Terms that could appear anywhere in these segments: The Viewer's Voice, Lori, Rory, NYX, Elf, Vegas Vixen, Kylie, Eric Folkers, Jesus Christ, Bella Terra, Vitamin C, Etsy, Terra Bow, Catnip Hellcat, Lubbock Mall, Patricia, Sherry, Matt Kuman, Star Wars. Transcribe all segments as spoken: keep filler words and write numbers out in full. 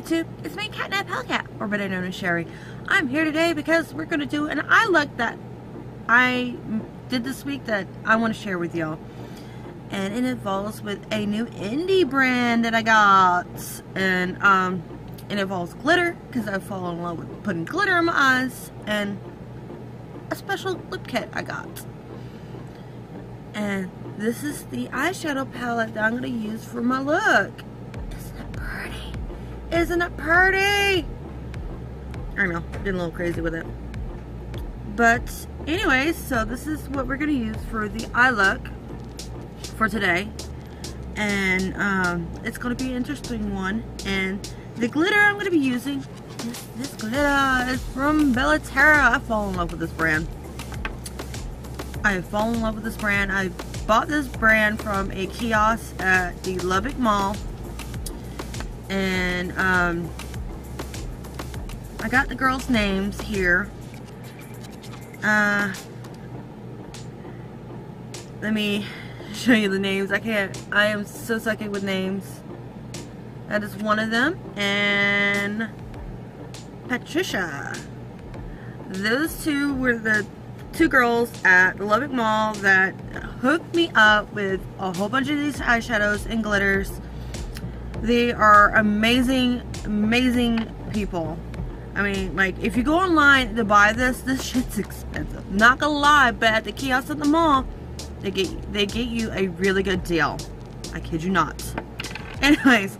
YouTube, it's me, Catnip Hellcat, or better known as Sherry. I'm here today because we're going to do an eye look that I did this week that I want to share with y'all. And it involves with a new indie brand that I got. And um, it involves glitter, because I fall in love with putting glitter in my eyes. And a special lip kit I got. And this is the eyeshadow palette that I'm going to use for my look. Isn't it pretty? Isn't it pretty? I know, getting a little crazy with it. But anyways, so this is what we're going to use for the eye look for today. And um, it's going to be an interesting one. And the glitter I'm going to be using, this, this glitter is from Bella Terra. I fall in love with this brand. I fall in love with this brand. I bought this brand from a kiosk at the Lubbock Mall. And um, I got the girls' names here. Uh, let me show you the names. I can't. I am so sucky with names. That is one of them. And Patricia. Those two were the two girls at the Lubbock Mall that hooked me up with a whole bunch of these eyeshadows and glitters. They are amazing, amazing people. I mean, like, if you go online to buy this, this shit's expensive. Not gonna lie, but at the kiosk at the mall, they get they get you a really good deal. I kid you not. Anyways,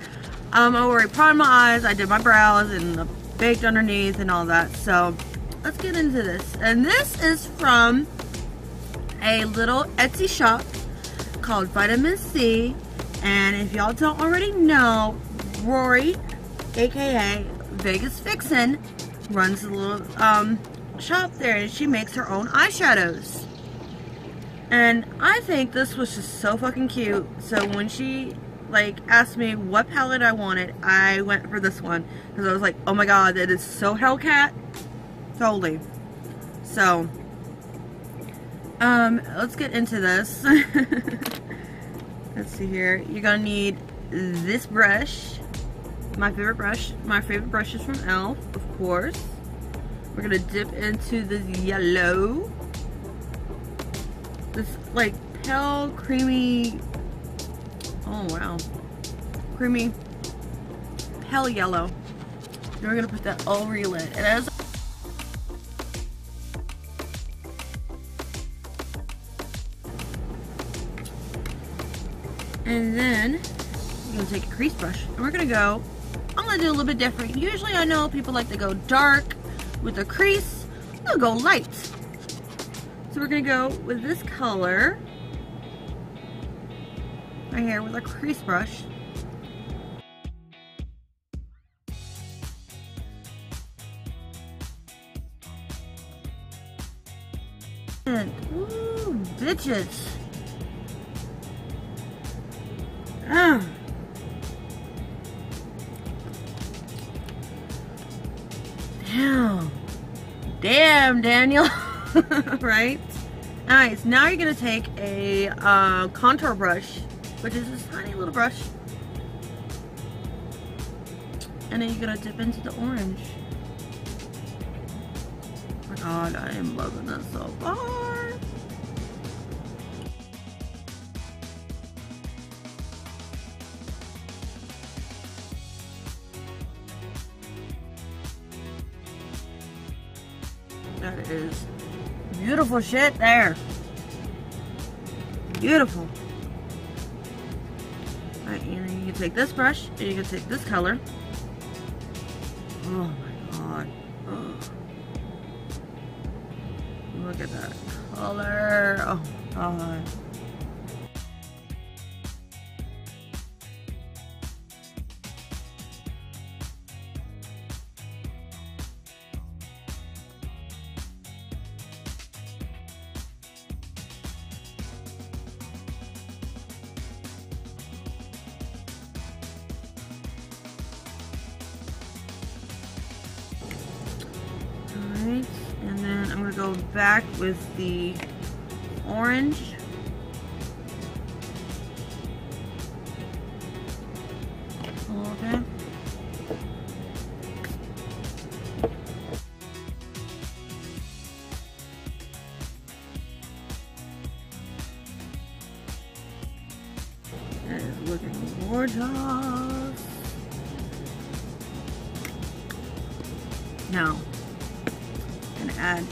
um, I already primed my eyes, I did my brows, and baked underneath and all that. So, let's get into this. And this is from a little Etsy shop called Vitamin C. And if y'all don't already know, Rory, aka Vegas Vixen, runs a little um, shop there, and she makes her own eyeshadows. And I think this was just so fucking cute. So when she like asked me what palette I wanted, I went for this one because I was like, oh my god, that is so Hellcat, totally. So um, let's get into this. Let's see here. You're gonna need this brush. My favorite brush, my favorite brush is from Elf, of course. We're gonna dip into this yellow. This like pale, creamy, oh wow. Creamy, pale yellow. Then we're gonna put that all over your lid. And as And then you're gonna take a crease brush and we're gonna go I'm going to do a little bit different. Usually I know people like to go dark with a crease. I'm going to go light. So we're going to go with this color right here with a crease brush. And, ooh, bitches. Ah. Damn, Daniel. Right? Alright, so now you're going to take a uh, contour brush, which is this tiny little brush. And then you're going to dip into the orange. Oh my god, I am loving this so far. That is beautiful shit there. Beautiful. Alright, and you can take this brush and you can take this color. Oh my god. Oh. Look at that color. Oh my god. And then I'm going to go back with the orange. Okay. And look at the gorgeous. Now, I'm going to add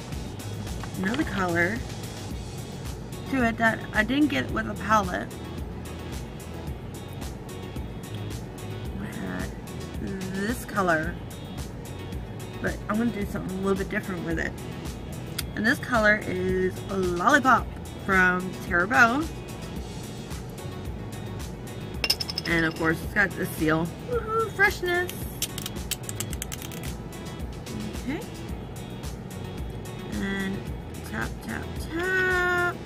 another color to it that I didn't get with a palette. I'm going to add this color, but I'm going to do something a little bit different with it. And this color is a Lollipop from Terra Bow. And of course, it's got the seal. Woohoo, freshness! Okay. And tap, tap, tap.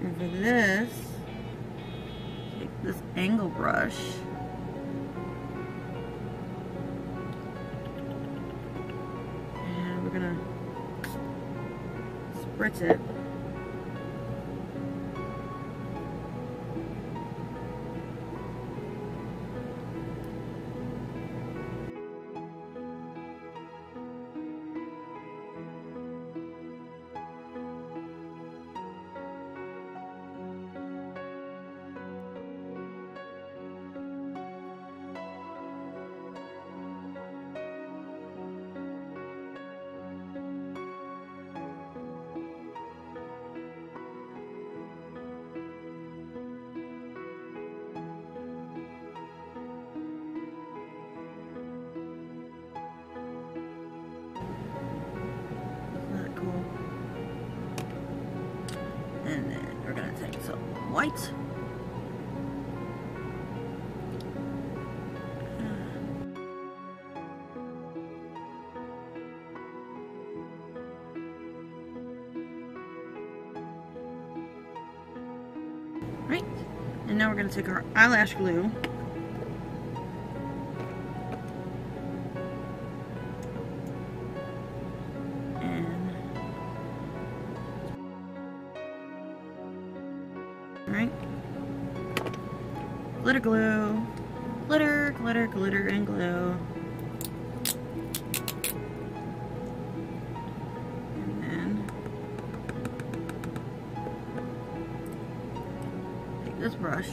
And for this, take this angle brush. And we're gonna spritz it. White. Right, and now we're going to take our eyelash glue glue, glitter, glitter, glitter, and glue. And then take this brush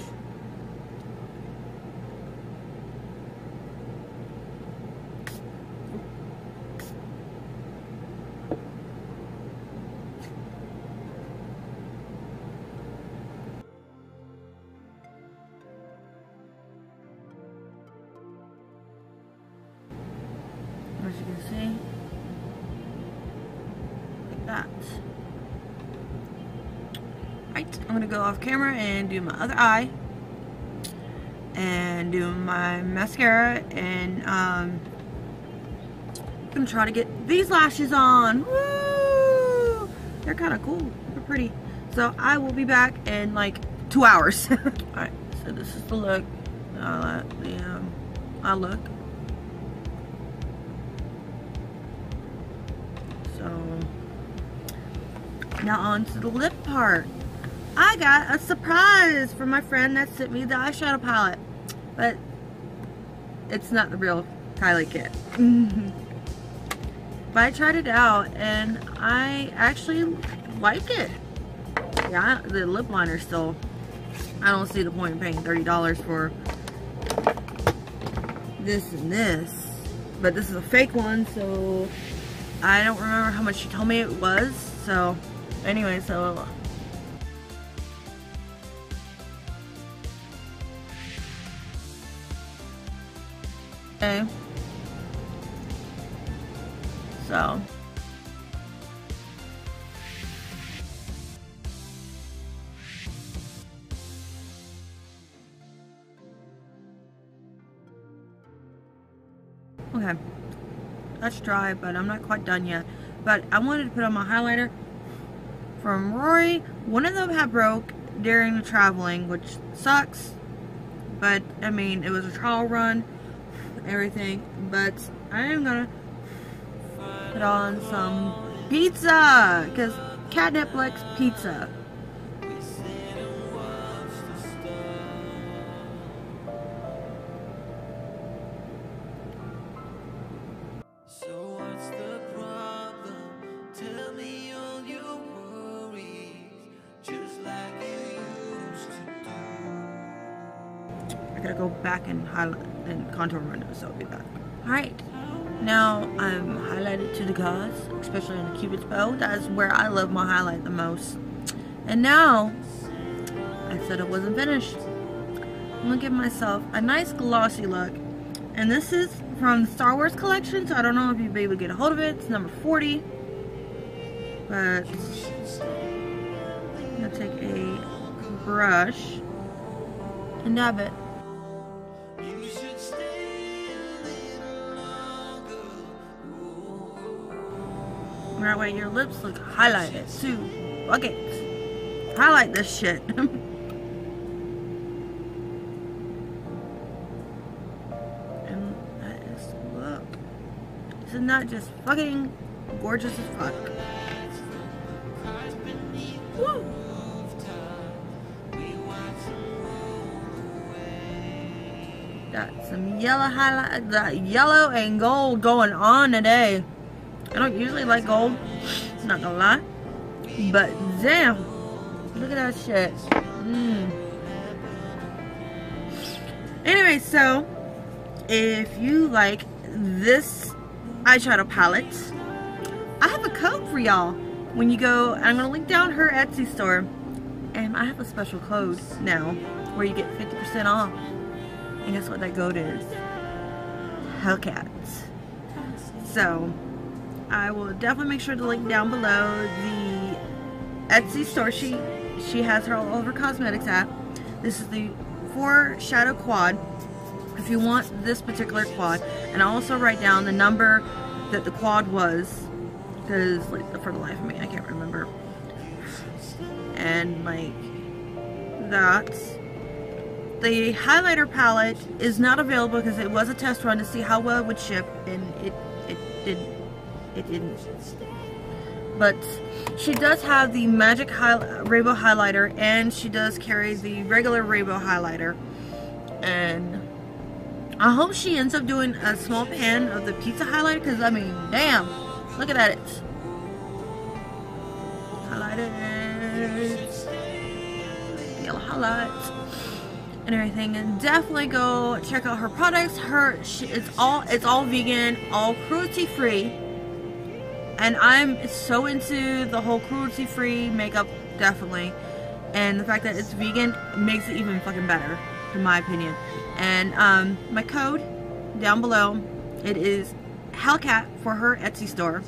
go off camera and do my other eye and do my mascara, and um, I'm gonna try to get these lashes on. Woo! They're kind of cool, they're pretty. So I will be back in like two hours. Alright, so this is the look, uh, the um, eye look. So now on to the lip part. I got a surprise from my friend that sent me the eyeshadow palette, but it's not the real Kylie kit. But I tried it out and I actually like it. Yeah, the lip liner still, I don't see the point in paying thirty dollars for this and this, but this is a fake one, so I don't remember how much she told me it was. So anyway, so Okay. So okay, that's dry, but I'm not quite done yet. But I wanted to put on my highlighter from Rory. One of them had broke during the traveling, which sucks, but I mean, it was a trial run, everything. But I am gonna put on some pizza because Catnip likes pizza. So what's the problem? Tell me all you want. I gotta go back and highlight and contour my nose, so I'll be back. Alright, now I'm highlighted to the gods, especially on the Cupid's bow. That's where I love my highlight the most. And now, I said I wasn't finished. I'm gonna give myself a nice glossy look. And this is from the Star Wars collection, so I don't know if you'll be able to get a hold of it. It's number forty. But I'm gonna take a brush and dab it. That way your lips look highlighted too. Fuck it. Highlight this shit. And that is, look. Isn't that just fucking gorgeous as fuck? Woo! Got some yellow highlight, that yellow and gold going on today. I don't usually like gold, not gonna lie, but damn, look at that shit. Mm. Anyway, so if you like this eyeshadow palette, I have a code for y'all. When you go, I'm gonna link down her Etsy store, and I have a special code now where you get fifty percent off. And guess what that code is? Hellcat. So I will definitely make sure to link down below the Etsy store she, she has her all over cosmetics at. This is the four shadow quad if you want this particular quad. And I'll also write down the number that the quad was, because like, for the life of me I can't remember. And like that. The highlighter palette is not available because it was a test run to see how well it would ship, and it, it didn't. It didn't. But she does have the magic high, rainbow highlighter, and she does carry the regular rainbow highlighter. And I hope she ends up doing a small pan of the pizza highlighter, because I mean, damn, look at that. It's highlighted, yellow highlights, and everything. And definitely go check out her products. Her she, it's all it's all vegan, all cruelty free. And I'm so into the whole cruelty-free makeup, definitely. And the fact that it's vegan makes it even fucking better, in my opinion. And um, my code, down below, it is Hellcat for her Etsy store.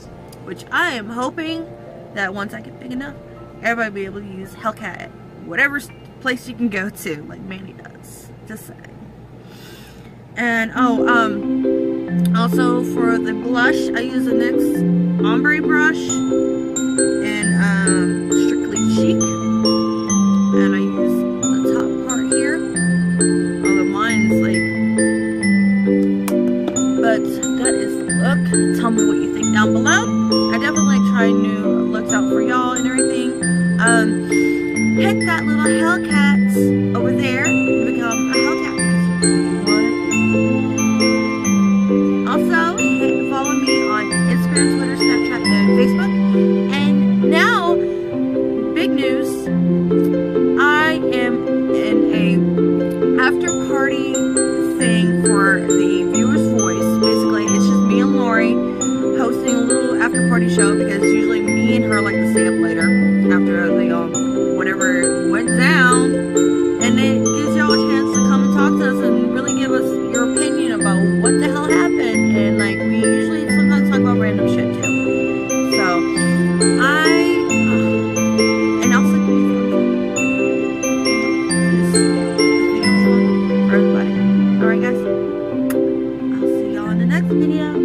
Which I am hoping that once I get big enough, everybody will be able to use Hellcat at whatever place you can go to, like Manny does. Just saying. And, oh, um, also for the blush, I use the NYX ombre brush and um, Strictly Chic, and I use the top part here, although mine's like, but that is the look. Tell me what you think down below. I definitely like trying new looks out for y'all and everything. Um, pick that little Hellcat over there and become a Hellcat. Facebook. And now, big news, I am in a after party thing for the Viewer's Voice. Basically, it's just me and Lori hosting a little after party show, because usually me and her like to stay up later after they all, whatever went down, and it gives y'all a chance to come and talk to us and really give us your opinion about what the hell happened. And like, we usually sometimes talk about random shit too. Video.